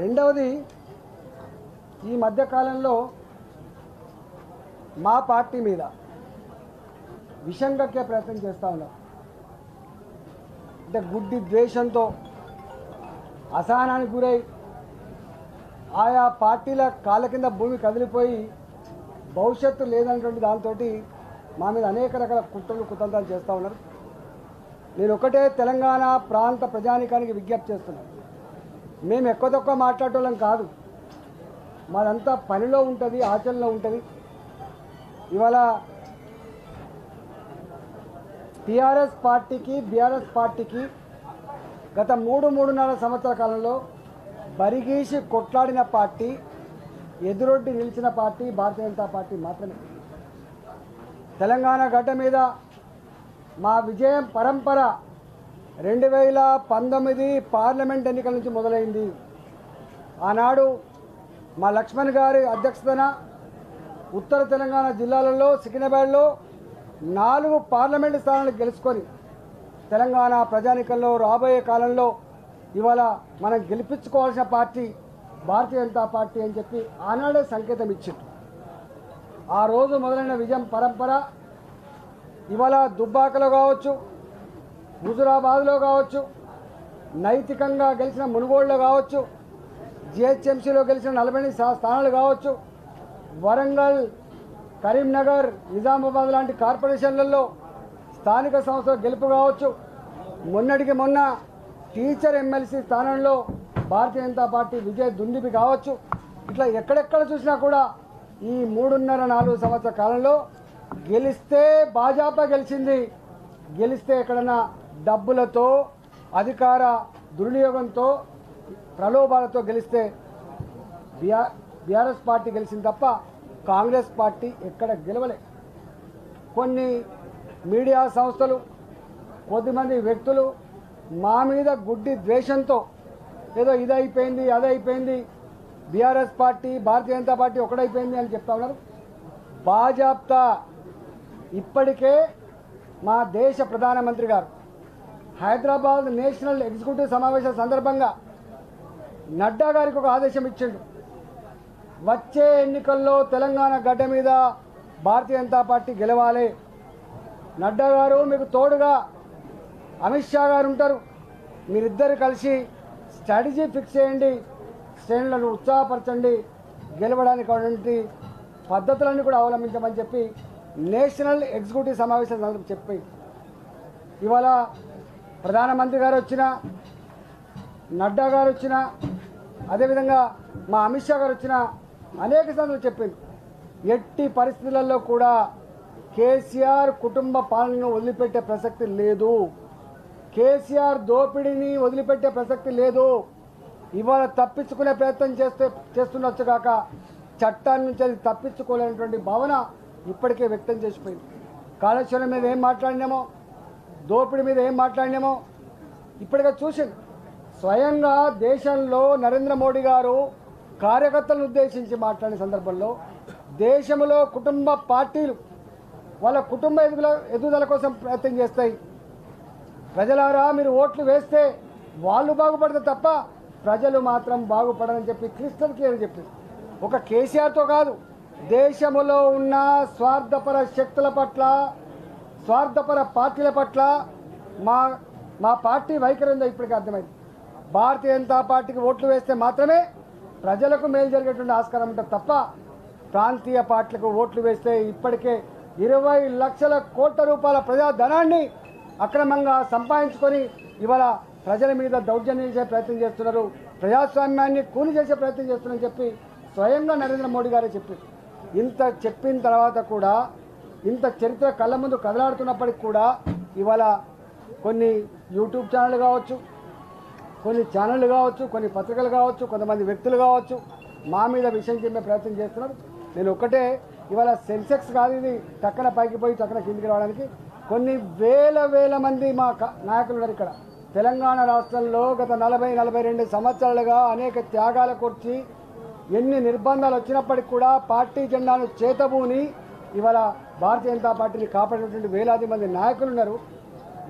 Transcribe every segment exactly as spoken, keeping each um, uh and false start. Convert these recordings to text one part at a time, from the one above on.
రెండవది ఈ మధ్య కాలంలో మా పార్టీ మీద విషం కక్కే ప్రయత్నం చేస్తా ఉన్నారు. అంటే గుడ్డి ద్వేషంతో అసహనానికి గురై ఆయా పార్టీల కాళ్ళ కింద భూమి కదిలిపోయి భవిష్యత్తు లేదన్నటువంటి దాంతో మా మీద అనేక రకాల కుట్రలు కుతంత్రాలు చేస్తూ ఉన్నారు. నేను ఒకటే తెలంగాణ ప్రాంత ప్రజానీకానికి విజ్ఞప్తి చేస్తున్నాను. మేము ఎక్కువ తక్కువ మాట్లాడటం కాదు, మాదంతా పనిలో ఉంటుంది, ఆచరణలో ఉంటుంది. ఇవాళ టీఆర్ఎస్ పార్టీకి బీఆర్ఎస్ పార్టీకి గత మూడు మూడున్నర సంవత్సరాల కాలంలో బరిగీసి కొట్లాడిన పార్టీ, ఎదురొడ్డి నిలిచిన పార్టీ భారతీయ జనతా పార్టీ మాత్రమే. తెలంగాణ గడ్డ మీద మా విజయం పరంపర రెండు వేల పంతొమ్మిది పార్లమెంట్ ఎన్నికల నుంచి మొదలైంది. ఆనాడు మా లక్ష్మణ్ గారి అధ్యక్షతన ఉత్తర తెలంగాణ జిల్లాలలో సికింద్రాబాద్లో నాలుగు పార్లమెంటు స్థానాలు గెలుచుకొని తెలంగాణ ప్రజానీకంలో రాబోయే కాలంలో ఇవాళ మనం గెలిపించుకోవాల్సిన పార్టీ భారతీయ జనతా పార్టీ అని చెప్పి ఆనాడే సంకేతం ఇచ్చింది. ఆ రోజు మొదలైన విజయం పరంపర ఇవాళ దుబ్బాకలో కావచ్చు, హుజురాబాద్లో కావచ్చు, నైతికంగా గెలిచిన మునుగోడులో కావచ్చు, జిహెచ్ఎంసీలో గెలిచిన నలభై ఎనిమిది స్థానాలు కావచ్చు, వరంగల్, కరీంనగర్, నిజామాబాద్ లాంటి కార్పొరేషన్లలో స్థానిక సంస్థల గెలుపు కావచ్చు, మొన్నటికి మొన్న టీచర్ ఎమ్మెల్సీ స్థానంలో భారతీయ జనతా పార్టీ విజయ దుండిపి కావచ్చు. ఇట్లా ఎక్కడెక్కడ చూసినా కూడా ఈ మూడున్నర నాలుగు సంవత్సరాల కాలంలో గెలిస్తే భాజపా గెలిచింది, గెలిస్తే ఎక్కడన్నా డబ్బులతో అధికార దుర్వినియోగంతో ప్రలోభాలతో గెలిస్తే బీఆర్ బీఆర్ఎస్ పార్టీ గెలిచింది తప్ప కాంగ్రెస్ పార్టీ ఎక్కడ గెలవలే. కొన్ని మీడియా సంస్థలు కొద్దిమంది వ్యక్తులు మా మీద గుడ్డి ద్వేషంతో ఏదో ఇదైపోయింది అదైపోయింది BRS party Bharatiya Janata party ఒకటైపోయింది అని చెప్తా ఉన్నారు. భాజపా ఇప్పటికే మా దేశ ప్రధానమంత్రి గారు హైదరాబాద్ నేషనల్ ఎగ్జిక్యూటివ్ సమావేశం సందర్భంగా నడ్డా గారికి ఒక ఆదేశం ఇచ్చిండు. వచ్చే ఎన్నికల్లో తెలంగాణ గడ్డ మీద భారతీయ జనతా పార్టీ గెలవాలి, నడ్డా గారు మీకు తోడుగా అమిత్ షా గారు ఉంటారు, మీరిద్దరు కలిసి స్ట్రాటజీ ఫిక్స్ చేయండి, శ్రేణులను ఉత్సాహపరచండి, గెలవడానికి పద్ధతులన్నీ కూడా అవలంబించమని చెప్పి నేషనల్ ఎగ్జిక్యూటివ్ సమావేశం సందర్భం చెప్పి ఇవాళ ప్రధానమంత్రి గారు వచ్చినా, నడ్డా గారు వచ్చినా, అదేవిధంగా మా అమిత్ షా గారు వచ్చినా అనేక సందర్భాలు చెప్పింది. ఎట్టి పరిస్థితులలో కూడా కేసీఆర్ కుటుంబ పాలనను వదిలిపెట్టే ప్రసక్తి లేదు, కేసీఆర్ దోపిడీని వదిలిపెట్టే ప్రసక్తి లేదు. ఇవాళ తప్పించుకునే ప్రయత్నం చేస్తే చేస్తుండొచ్చు కాక చట్టాన్ని నుంచి అది తప్పించుకోలేనటువంటి భావన ఇప్పటికే వ్యక్తం చేసిపోయింది. కాళేశ్వరం మీద ఏం మాట్లాడినామో, దోపిడీ మీద ఏం మాట్లాడినామో ఇప్పటికే చూసింది. స్వయంగా దేశంలో నరేంద్ర మోడీ గారు కార్యకర్తలను ఉద్దేశించి మాట్లాడిన సందర్భంలో దేశంలో కుటుంబ పార్టీలు వాళ్ళ కుటుంబ ఎదుగుల ఎదుగుదల కోసం ప్రయత్నం చేస్తాయి. ప్రజలారా మీరు ఓట్లు వేస్తే వాళ్ళు బాగుపడతారు తప్ప ప్రజలు మాత్రం బాగుపడరని చెప్పి క్లిస్టర్ క్లియర్ చెప్పి ఒక కేసీఆర్తో కాదు, దేశంలో ఉన్న స్వార్థపర శక్తుల పట్ల స్వార్థపర పార్టీల పట్ల మా మా పార్టీ వైఖరి ఉందో ఇప్పటికీ అర్థమైంది. భారతీయ జనతా పార్టీకి ఓట్లు వేస్తే మాత్రమే ప్రజలకు మేలు జరిగేటువంటి ఆస్కారం ఉంటుంది తప్ప ప్రాంతీయ పార్టీలకు ఓట్లు వేస్తే ఇప్పటికే ఇరవై లక్షల కోట్ల రూపాయల ప్రజాధనాన్ని అక్రమంగా సంపాదించుకొని ఇవాళ ప్రజల మీద దౌర్జన్యం చేసే ప్రయత్నం చేస్తున్నారు, ప్రజాస్వామ్యాన్ని కూలి చేసే ప్రయత్నం చేస్తున్నారని చెప్పి స్వయంగా నరేంద్ర మోడీ గారే చెప్పారు. ఇంత చెప్పిన తర్వాత కూడా, ఇంత చరిత్ర కళ్ళ ముందు కదలాడుతున్నప్పటికి కూడా ఇవాళ కొన్ని యూట్యూబ్ ఛానళ్ళు కావచ్చు, కొన్ని ఛానళ్ళు కావచ్చు, కొన్ని పత్రికలు కావచ్చు, కొంతమంది వ్యక్తులు కావచ్చు మా మీద విషయం చెప్పే ప్రయత్నం చేస్తున్నారు. నేను ఒకటే, ఇవాళ సెన్సెక్స్ కాదు ఇది టక్కన పైకి పోయి టక్కన కిందికి రావడానికి కొన్ని వేల వేల మంది మా నాయకులు ఉన్నారు ఇక్కడ తెలంగాణ రాష్ట్రంలో. గత నలభై నలభై రెండు సంవత్సరాలుగా అనేక త్యాగాల కూర్చి ఎన్ని నిర్బంధాలు వచ్చినప్పటికి కూడా పార్టీ జెండాను చేతబూని ఇవాళ భారతీయ జనతా పార్టీని కాపాడేటువంటి వేలాది మంది నాయకులు ఉన్నారు.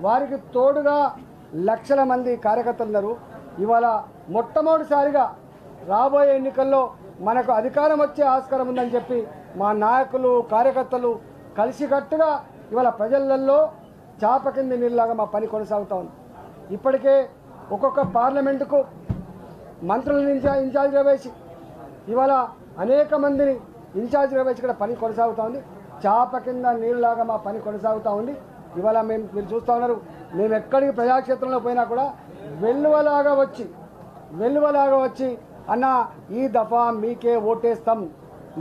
వారికి తోడుగా లక్షల మంది కార్యకర్తలు ఉన్నారు. ఇవాళ మొట్టమొదటిసారిగా రాబోయే ఎన్నికల్లో మనకు అధికారం వచ్చే ఆస్కారం ఉందని చెప్పి మా నాయకులు కార్యకర్తలు కలిసికట్టుగా ఇవాళ ప్రజలలో చాపకింద నీళ్ళలాగా మా పని కొనసాగుతా ఉంది. ఇప్పటికే ఒక్కొక్క పార్లమెంటుకు మంత్రులను ఇన్ఛార్జ్గా వేసి ఇవాళ అనేక మందిని ఇన్ఛార్జ్గా వేసి ఇక్కడ పని కొనసాగుతూ ఉంది. చాపకింద నీళ్ళలాగా మా పని కొనసాగుతూ ఉంది. ఇవాళ మేము మీరు చూస్తూ ఉన్నారు, మేము ఎక్కడికి ప్రజాక్షేత్రంలో పోయినా కూడా వెల్లువలాగా వచ్చి వెల్లువలాగా వచ్చి అన్న ఈ దఫా మీకే ఓటేస్తాం,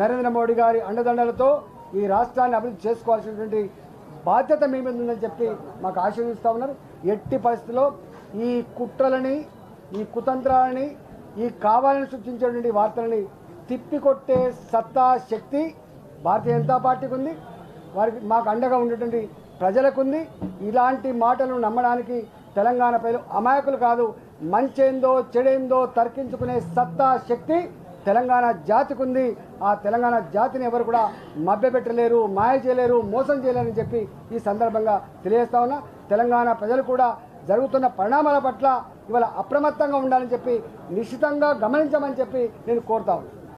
నరేంద్ర మోడీ గారి అండదండలతో ఈ రాష్ట్రాన్ని అభివృద్ధి చేసుకోవాల్సినటువంటి బాధ్యత మీ మీద ఉందని చెప్పి మాకు ఆశీర్వదిస్తూ ఉన్నారు. ఎట్టి పరిస్థితుల్లో ఈ కుట్రలని ఈ కుతంత్రాలని ఈ కావాలని సృష్టించేటువంటి వార్తలని తిప్పికొట్టే సత్తా శక్తి భారతీయ జనతా పార్టీకి ఉంది, వారికి మాకు అండగా ఉండేటువంటి ప్రజలకుంది. ఇలాంటి మాటలు నమ్మడానికి తెలంగాణ ప్రజలు అమాయకులు కాదు. మంచేందో చెడేందో తర్కించుకునే సత్తా శక్తి తెలంగాణ జాతికి ఉంది. ఆ తెలంగాణ జాతిని ఎవరు కూడా మభ్యపెట్టలేరు, మాయ చేయలేరు, మోసం చేయలేరని చెప్పి ఈ సందర్భంగా తెలియజేస్తా ఉన్నా. తెలంగాణ ప్రజలు కూడా జరుగుతున్న పరిణామాల పట్ల ఇవాళ అప్రమత్తంగా ఉండాలని చెప్పి నిశ్చితంగా గమనించమని చెప్పి నేను కోరుతా ఉన్నా.